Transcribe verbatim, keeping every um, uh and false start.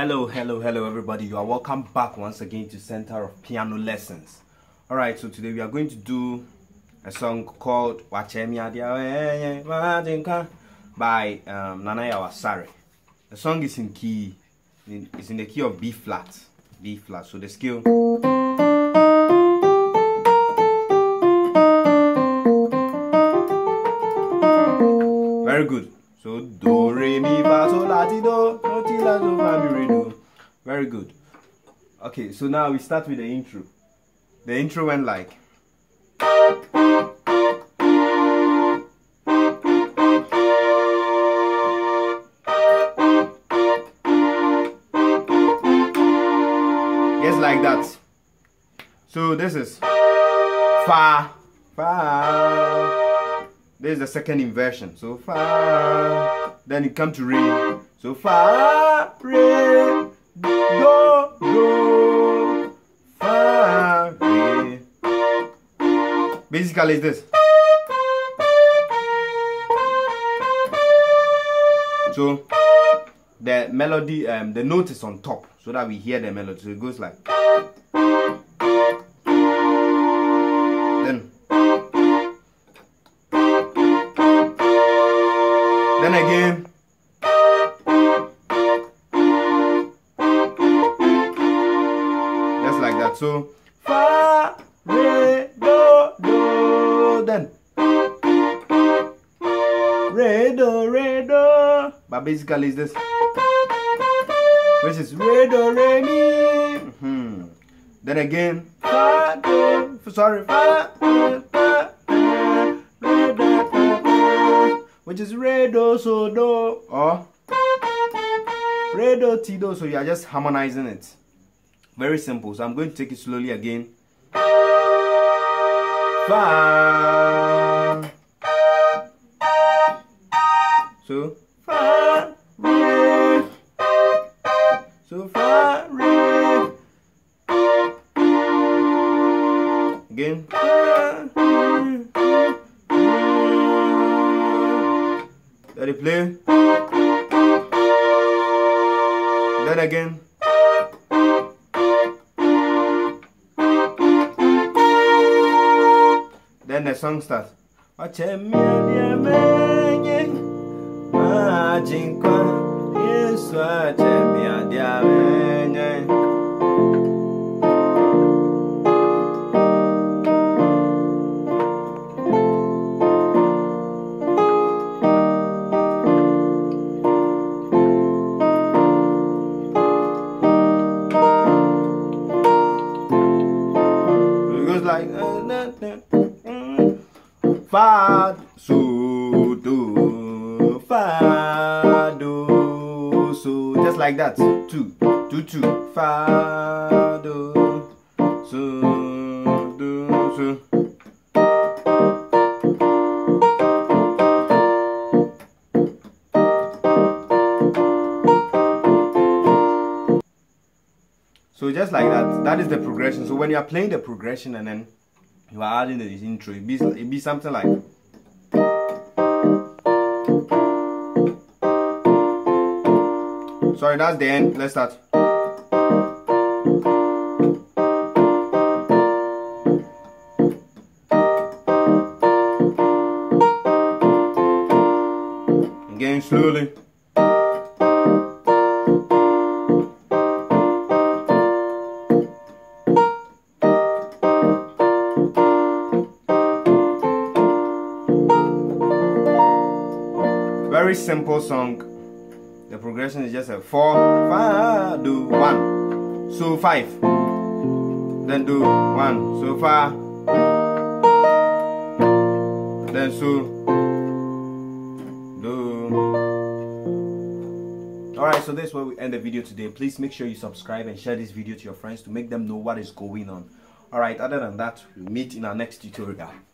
Hello, hello, hello everybody. You are welcome back once again to Center of Piano Lessons. Alright, so today we are going to do a song called Wakye Me Ade by um, Nana Yaw Asare. The song is in key, it's in the key of B flat, B flat, so the scale. Very good. So do re mi fa sol la ti do, do ti la do fa mi re do. Very good. Okay, so now we start with the intro. The intro went like. Yes, like that. So this is fa fa. This is the second inversion. So fa, then it comes to re. So fa, re, do, do, fa, re. Basically, it's this. So the melody, um, the note is on top, so that we hear the melody. So it goes like. Then. Then again, just like that. So fa, re, do, do, then re, do, re, do. But basically, it's this, which is re, do, re, mi. Mm-hmm. Then again, fa, do. Sorry, fa, do, fa, do, re, do, which is re, do, so, do, or re, do, ti, do, so you are just harmonizing it. Very simple, so I'm going to take it slowly again. Fa. So, fa, re. So, fa, re. Again. Let it play. Then again. Then the song starts. Like fa, so, do, fa, do, so, just like that. Two, two, two, fa, do, so, do, so. So just like that, that is the progression. So when you are playing the progression and then you are adding the intro, it be, it be something like. Sorry, that's the end. Let's start. Again, slowly. Very simple song. The progression is just a four, five, do one, so five, then do one, so five, then so do. Alright, so this is where we end the video today. Please make sure you subscribe and share this video to your friends to make them know what is going on. Alright, other than that, we'll meet in our next tutorial.